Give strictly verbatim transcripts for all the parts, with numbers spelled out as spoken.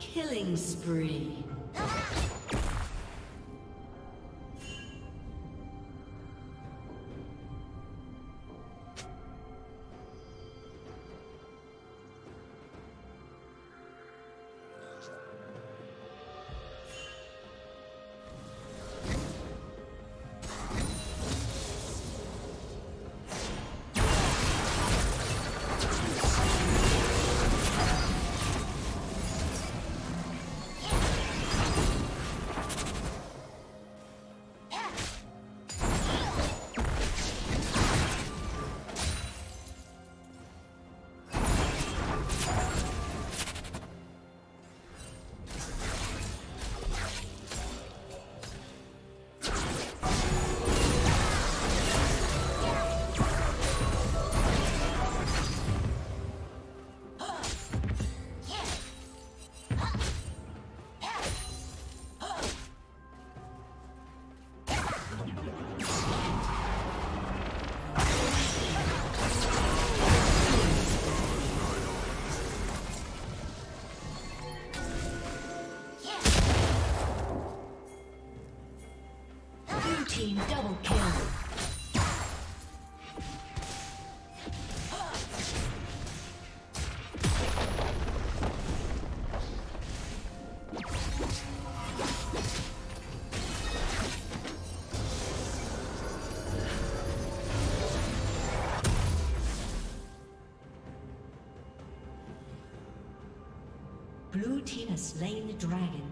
Killing spree. Blue team has slain the dragon.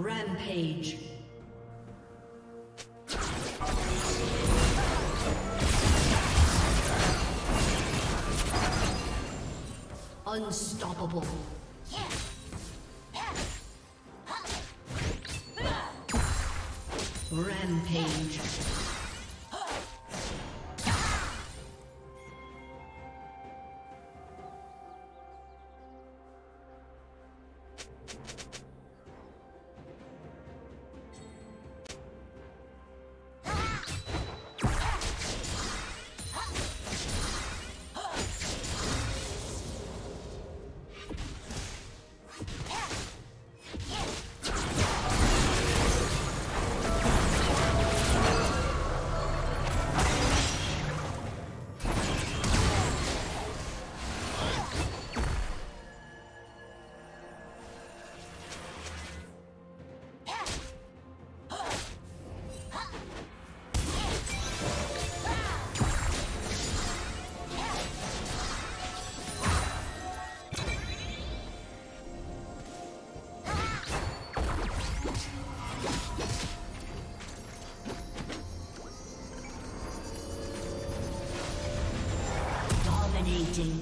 Rampage. Unstoppable. Rampage. Dominating.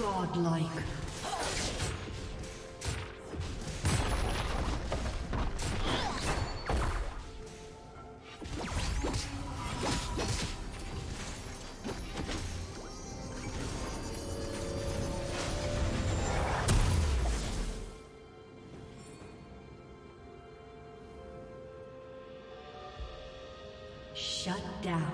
Godlike. Shut down.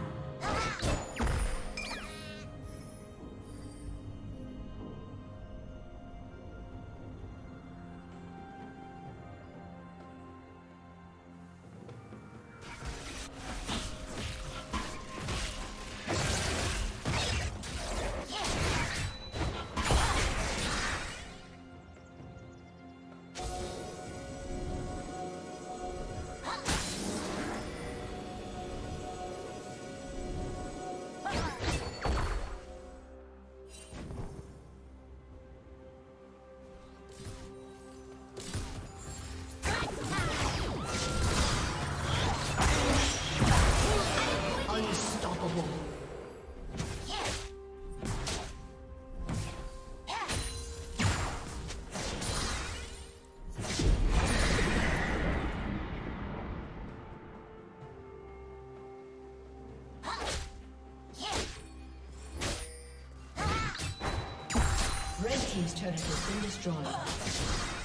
His turret has been destroyed.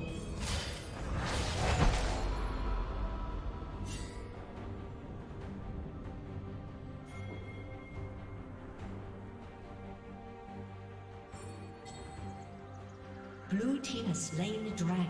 Blue team's turret has been destroyed. Blue team has slain the dragon.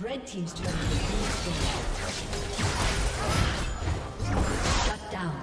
Red team's turn to shut down.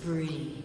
spree.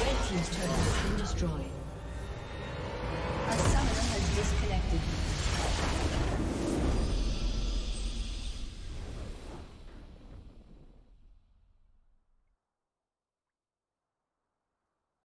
Red team's turret has been destroyed.